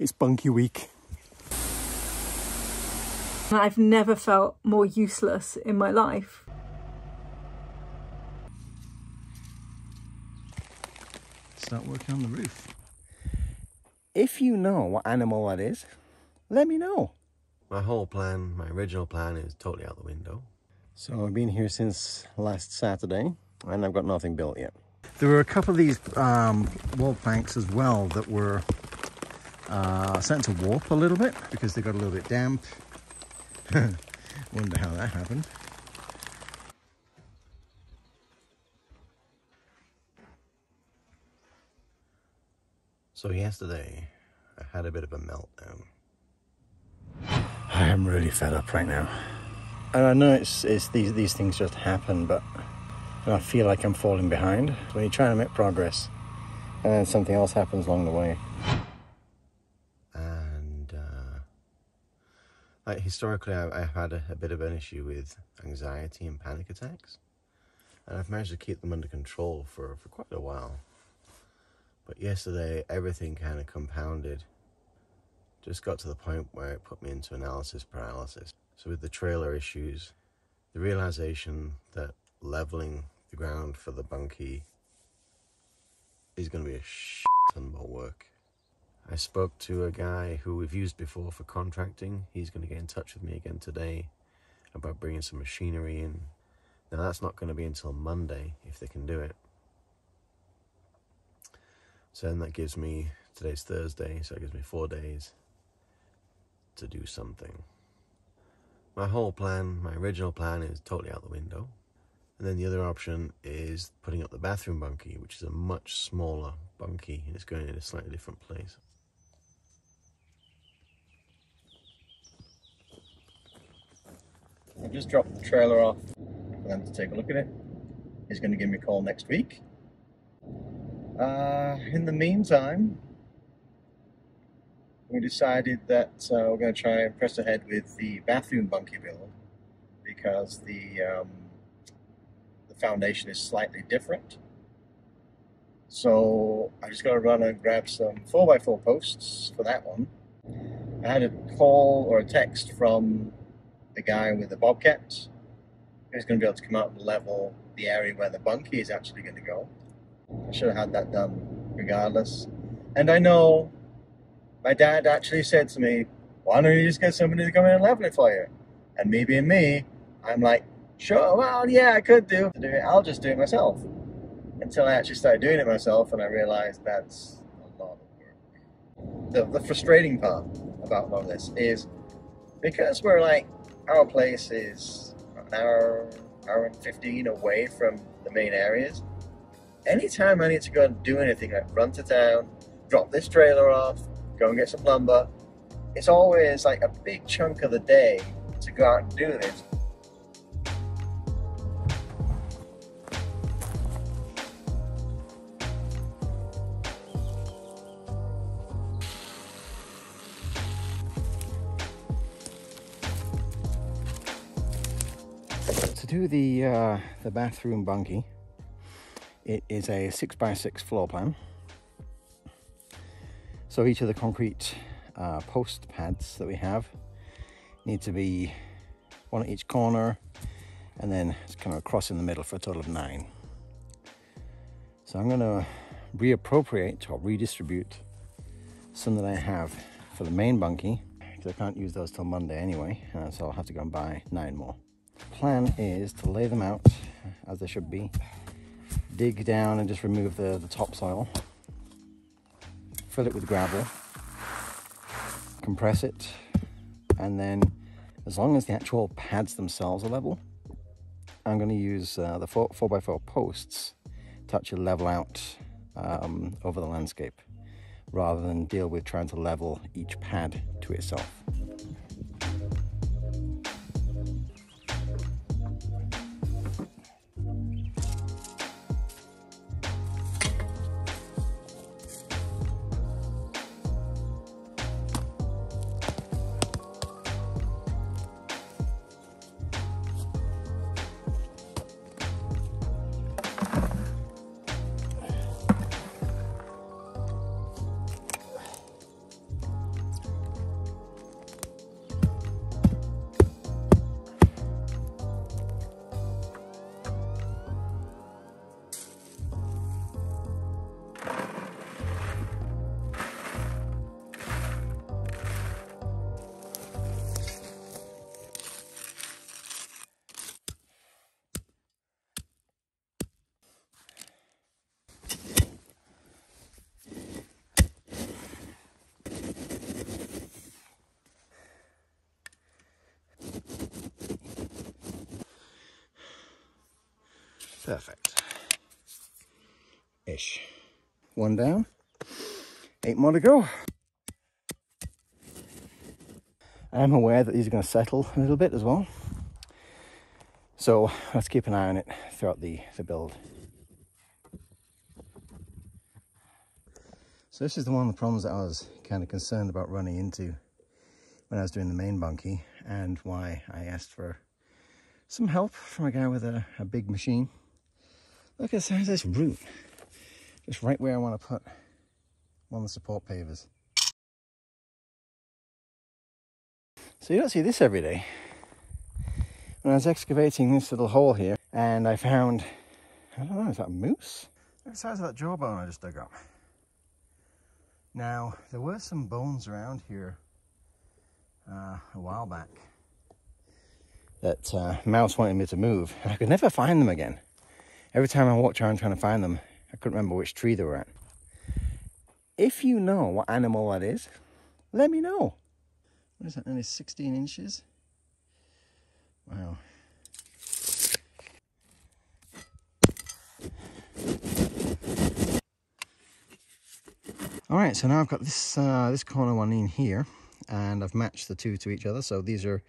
It's Bunkie Week. I've never felt more useless in my life. Start working on the roof. If you know what animal that is, let me know. My whole plan, my original plan, is totally out the window. So I've been here since last Saturday and I've got nothing built yet. There were a couple of these wall planks as well that were starting to warp a little bit because they got a little bit damp. Wonder how that happened. So yesterday, I had a bit of a meltdown. I am really fed up right now. And I know it's these things just happen, but I feel like I'm falling behind. When you're trying to make progress, and then something else happens along the way. Like historically, I've had a bit of an issue with anxiety and panic attacks, and I've managed to keep them under control for quite a while. But yesterday, everything kind of compounded. Just got to the point where it put me into analysis paralysis. So with the trailer issues, the realization that leveling the ground for the bunkie is going to be a shit ton more work. I spoke to a guy who we've used before for contracting. He's going to get in touch with me again today about bringing some machinery in. Now that's not going to be until Monday if they can do it. So then that gives me, today's Thursday, so it gives me 4 days to do something. My whole plan, my original plan, is totally out the window. And then the other option is putting up the bathroom bunkie, which is a much smaller bunkie and it's going in a slightly different place. I just dropped the trailer off for them to take a look at it. He's going to give me a call next week. In the meantime, we decided that we're going to try and press ahead with the bathroom bunkie build because the foundation is slightly different. So I just got to run and grab some 4x4 posts for that one. I had a call or a text from the guy with the bobcats. He was going to be able to come out and level the area where the bunkie is actually going to go. I should have had that done regardless. And I know my dad actually said to me, why don't you just get somebody to come in and level it for you? And me being me, I'm like, sure, well, yeah, I could do it. I'll just do it myself. Until I actually started doing it myself and I realized that's a lot of work. The frustrating part about all this is because we're like, our place is an hour and 15 away from the main areas. Anytime I need to go and do anything, like run to town, drop this trailer off, go and get some lumber, it's always like a big chunk of the day to go out and do this. To the bathroom bunkie, it is a 6x6 floor plan. So each of the concrete post pads that we have need to be one at each corner, and then it's kind of a cross in the middle for a total of 9. So I'm going to reappropriate or redistribute some that I have for the main bunkie because I can't use those till Monday anyway, so I'll have to go and buy 9 more. Plan is to lay them out as they should be, dig down and just remove the topsoil, fill it with gravel, compress it, and then as long as the actual pads themselves are level, I'm going to use the 4x4 posts to actually level out over the landscape rather than deal with trying to level each pad to itself. Perfect. Ish. One down. 8 more to go. I am aware that these are going to settle a little bit as well. So let's keep an eye on it throughout the build. So this is the one of the problems that I was kind of concerned about running into when I was doing the main bunkie, and why I asked for some help from a guy with a big machine. Look at the size of this root. Just right where I want to put one of the support pavers. So you don't see this every day. When I was excavating this little hole here, and I found, I don't know, is that a moose? Look at the size of that jawbone I just dug up. Now, there were some bones around here a while back that Mouse wanted me to move, and I could never find them again. Every time I walked around trying to find them, I couldn't remember which tree they were at. If you know what animal that is, let me know. What is that, nearly 16 inches? Wow. All right, so now I've got this this corner one in here, and I've matched the two to each other. So these are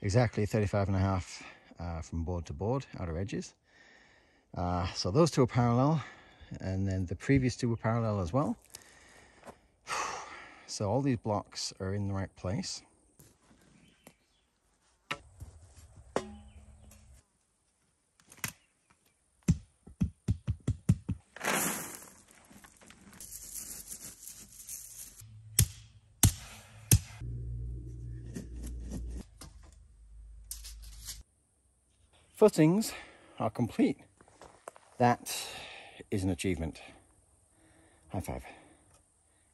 exactly 35.5 from board to board, outer edges. So those two are parallel, and then the previous two were parallel as well. So all these blocks are in the right place. Footings are complete. That is an achievement. High five.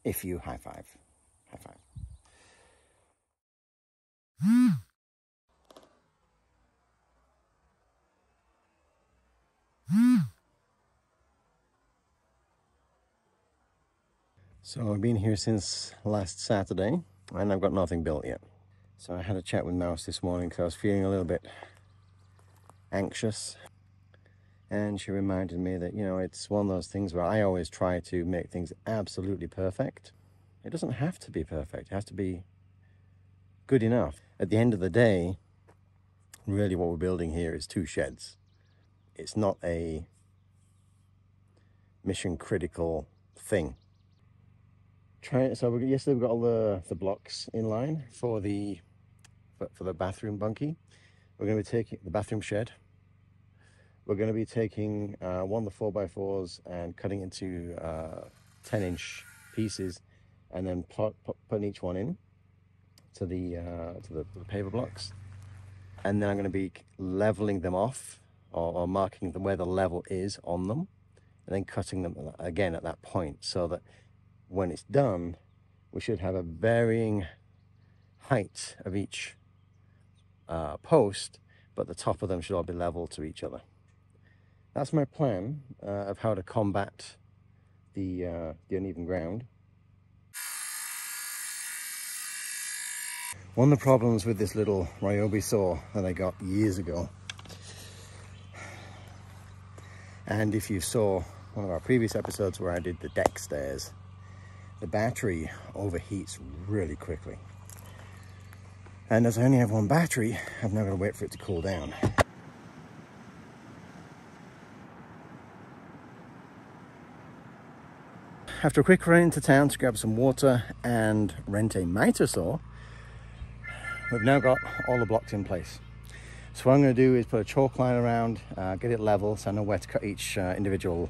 If you high five. High five. So I've been here since last Saturday, and I've got nothing built yet. So I had a chat with Mouse this morning because I was feeling a little bit anxious, and she reminded me that, you know, it's one of those things where I always try to make things absolutely perfect. It doesn't have to be perfect. It has to be good enough. At the end of the day, really what we're building here is 2 sheds. It's not a mission critical thing. So yesterday we got all the blocks in line for the bathroom bunkie. We're going to be taking the bathroom shed. We're going to be taking one of the 4x4s and cutting into 10-inch pieces, and then putting each one in to the paver blocks. And then I'm going to be leveling them off, or marking them where the level is on them, and then cutting them again at that point, so that when it's done, we should have a varying height of each post, but the top of them should all be level to each other. That's my plan of how to combat the uneven ground. One of the problems with this little Ryobi saw that I got years ago, and if you saw one of our previous episodes where I did the deck stairs, the battery overheats really quickly. And as I only have one battery, I've now got to wait for it to cool down. After a quick run into town to grab some water and rent a miter saw, we've now got all the blocks in place. So what I'm going to do is put a chalk line around, get it level so I know where to cut each individual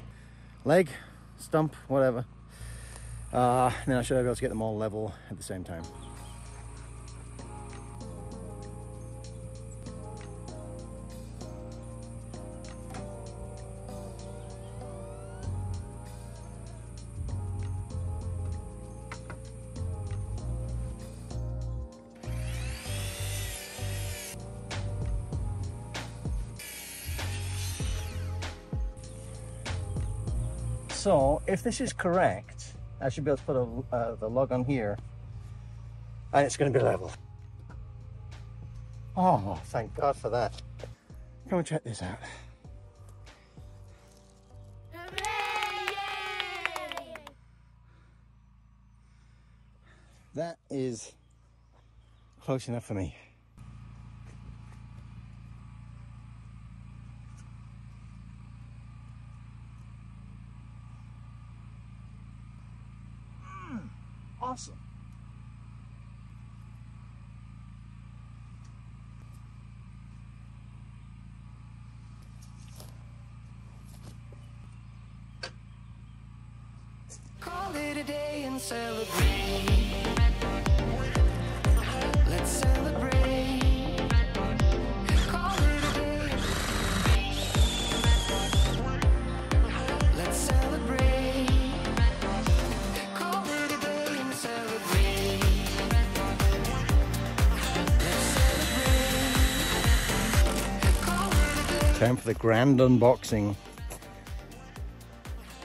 leg, stump, whatever. Then I should be able to get them all level at the same time. So, if this is correct, I should be able to put the log on here, and it's going to be level. Oh, thank God for that. Go and check this out. That is close enough for me. Awesome. Call it a day and celebrate. Let's celebrate. Call it a day. Let's celebrate. Call it a day and celebrate. Let's celebrate. Call it a day. Time for the grand unboxing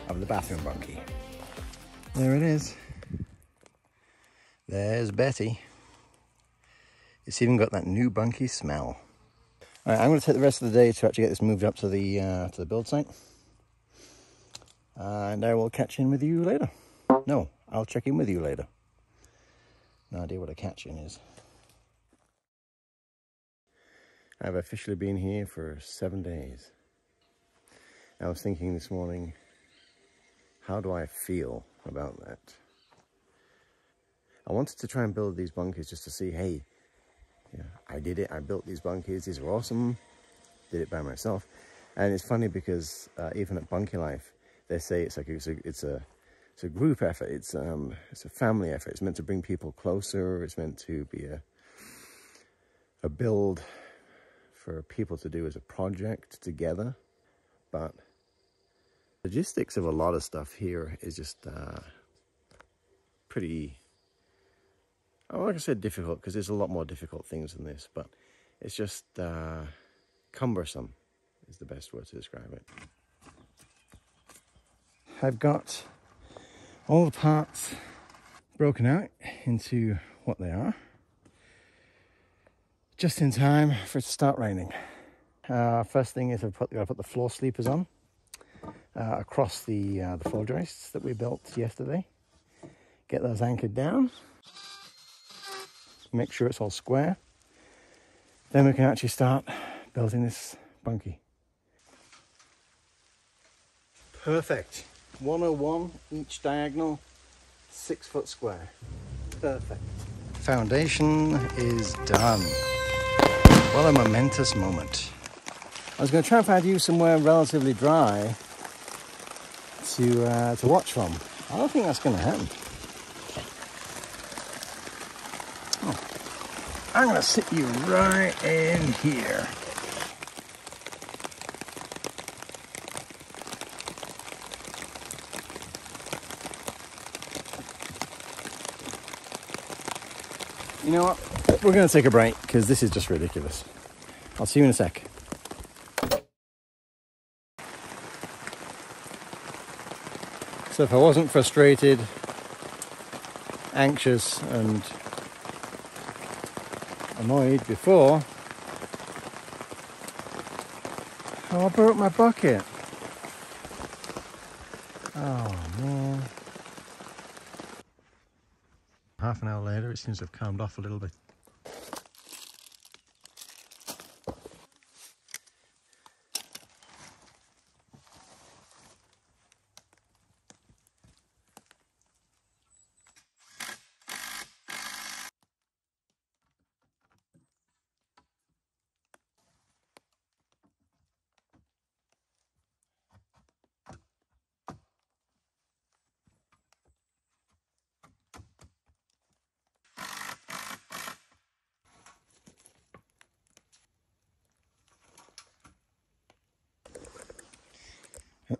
of the bathroom bunkie. There it is. There's Betty. It's even got that new bunkie smell. All right, I'm going to take the rest of the day to actually get this moved up to the build site. And I will catch in with you later. No, I'll check in with you later. No idea what a catch in is. I've officially been here for 7 days. I was thinking this morning, how do I feel about that? I wanted to try and build these bunkies just to see, hey, yeah, I did it, I built these bunkies, these were awesome, did it by myself. And it's funny because even at Bunkie Life, they say it's like it's a group effort, it's a family effort, it's meant to bring people closer, it's meant to be a build for people to do as a project together. But logistics of a lot of stuff here is just pretty... like I said, difficult, because there's a lot more difficult things than this, but it's just cumbersome is the best word to describe it. I've got all the parts broken out into what they are, just in time for it to start raining. First thing is I put the floor sleepers on across the floor joists that we built yesterday. Get those anchored down. Make sure it's all square, then we can actually start building this bunkie. Perfect. 101 each diagonal, 6 foot square. Perfect. Foundation is done. What a momentous moment. I was going to try and find you somewhere relatively dry to watch from. I don't think that's going to happen. I'm going to sit you right in here. You know what? We're going to take a break because this is just ridiculous. I'll see you in a sec. So if I wasn't frustrated, anxious and annoyed before. Oh, I broke my bucket. Oh man. Half an hour later, it seems to have calmed off a little bit.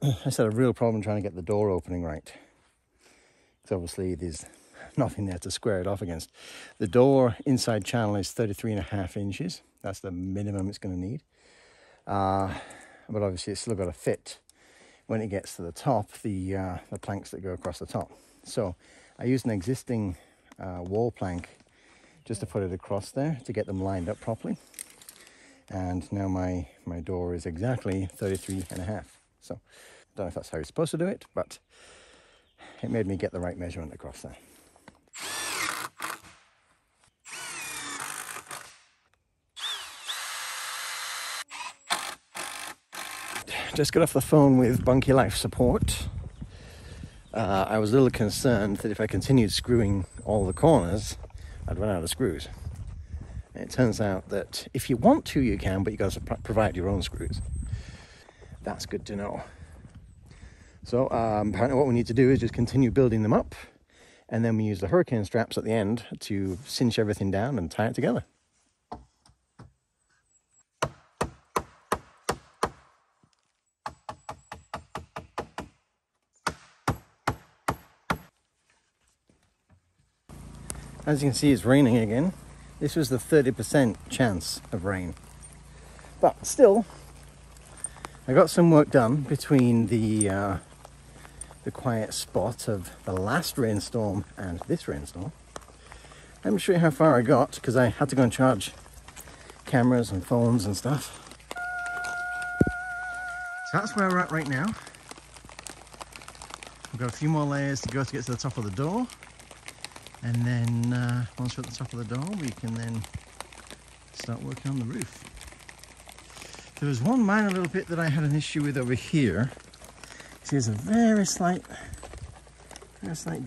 I just had a real problem trying to get the door opening right, because obviously there's nothing there to square it off against. The door inside channel is 33.5 inches. That's the minimum it's going to need, but obviously it's still got to fit when it gets to the top, the planks that go across the top. So I used an existing wall plank just to put it across there to get them lined up properly, and now my door is exactly 33.5. So, I don't know if that's how you're supposed to do it, but it made me get the right measurement across there. just got off the phone with Bunkie Life support. I was a little concerned that if I continued screwing all the corners, I'd run out of screws. And it turns out that if you want to, you can, but you got to provide your own screws. That's good to know. So apparently what we need to do is just continue building them up, and then we use the hurricane straps at the end to cinch everything down and tie it together. As you can see, it's raining again. This was the 30% chance of rain. But still, I got some work done between the quiet spot of the last rainstorm and this rainstorm. Let me show you how far I got, because I had to go and charge cameras and phones and stuff. So that's where we're at right now. We've got a few more layers to go to get to the top of the door. And then once we're at the top of the door, we can then start working on the roof. There was one minor little bit that I had an issue with over here. See, there's a very slight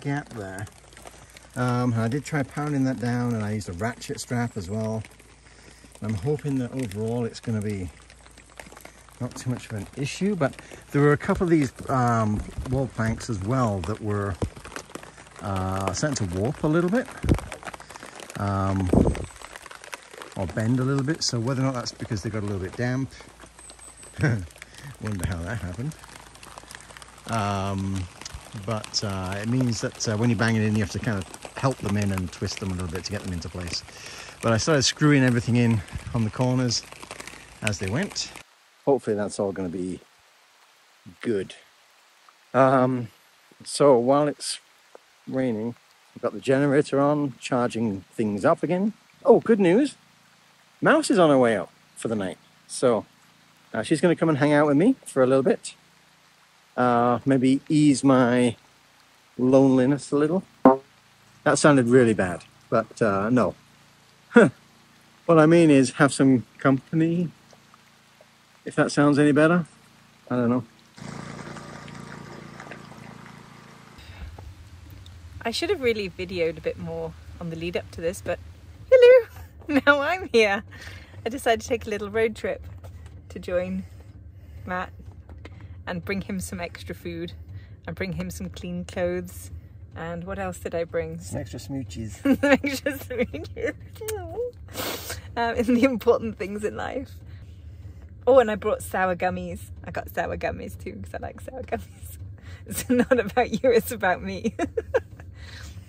gap there. I did try pounding that down, and I used a ratchet strap as well. I'm hoping that overall it's going to be not too much of an issue, but there were a couple of these wall planks as well that were starting to warp a little bit, or bend a little bit. So whether or not that's because they got a little bit damp, wonder how that happened. But it means that when you bang it in, you have to kind of help them in and twist them a little bit to get them into place. But I started screwing everything in on the corners as they went. Hopefully that's all going to be good. So while it's raining, I've got the generator on, charging things up again. Oh, good news, Mouse is on her way out for the night. So she's going to come and hang out with me for a little bit. Maybe ease my loneliness a little. That sounded really bad, but no. What I mean is have some company, if that sounds any better. I don't know. I should have really videoed a bit more on the lead up to this, but hello, now I'm here. I decided to take a little road trip to join Matt and bring him some extra food and bring him some clean clothes. And what else did I bring? Some extra smooches. Extra smooches. It's the important things in life. Oh, and I brought sour gummies. I got sour gummies too, because I like sour gummies. It's not about you, it's about me.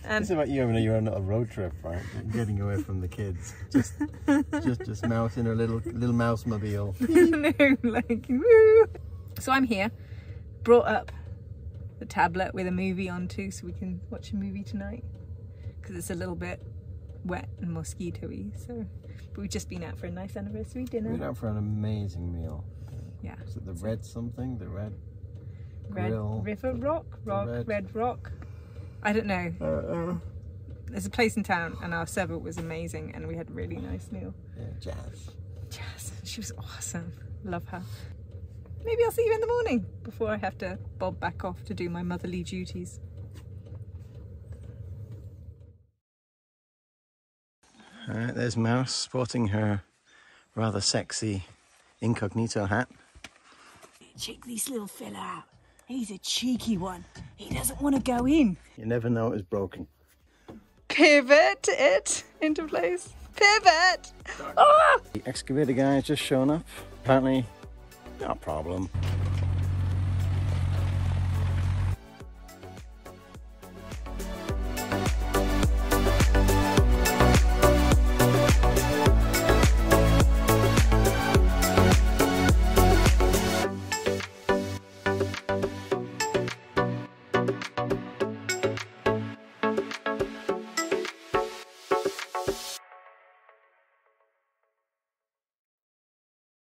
It's about you having a road trip, right? Getting away from the kids. Just Mouse in her little mouse-mobile. No, like, woo. So I'm here, brought up the tablet with a movie on too, so we can watch a movie tonight. Because it's a little bit wet and mosquito-y, so. But we've just been out for a nice anniversary dinner. We've been out for an amazing meal. Yeah. Is it the red something? The red grill? River Red Rock? I don't know. There's a place in town, and our server was amazing, and we had a really nice meal. Yeah, Jazz. She was awesome. Love her. Maybe I'll see you in the morning before I have to bob back off to do my motherly duties. All right, there's Mouse sporting her rather sexy incognito hat. Check this little fella out. He's a cheeky one. He doesn't want to go in. You never know it's broken. Pivot it into place. Pivot! Oh! The excavator guy has just shown up. Apparently, no problem.